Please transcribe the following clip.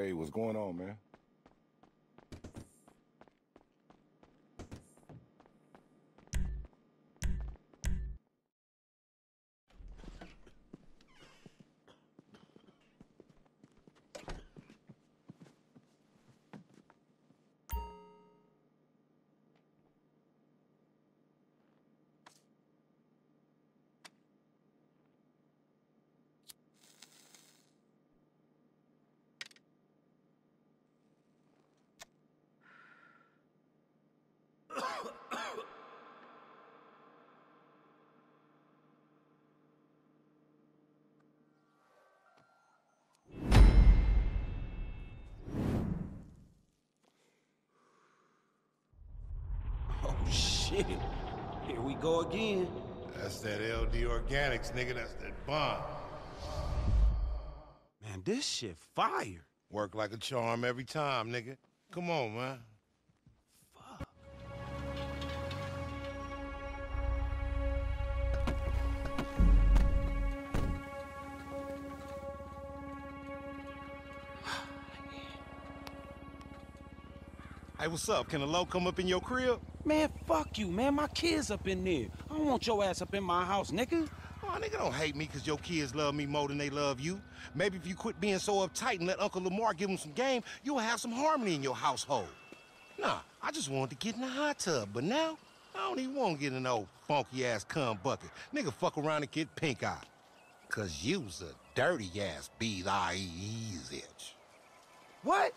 Hey, what's going on, man? Shit, here we go again. That's that LD Organics, nigga. That's that bomb. Man, this shit fire. Work like a charm every time, nigga. Come on, man. Fuck. Hey, what's up? Can a low come up in your crib? Man, fuck you, man. My kids up in there. I don't want your ass up in my house, nigga. Oh, nigga, don't hate me because your kids love me more than they love you. Maybe if you quit being so uptight and let Uncle Lamar give him some game, you'll have some harmony in your household. Nah, I just wanted to get in the hot tub, but now I don't even want to get in no funky-ass cum bucket. Nigga, fuck around and get pink-eyed. Because you's a dirty-ass B-I-E-Z. What?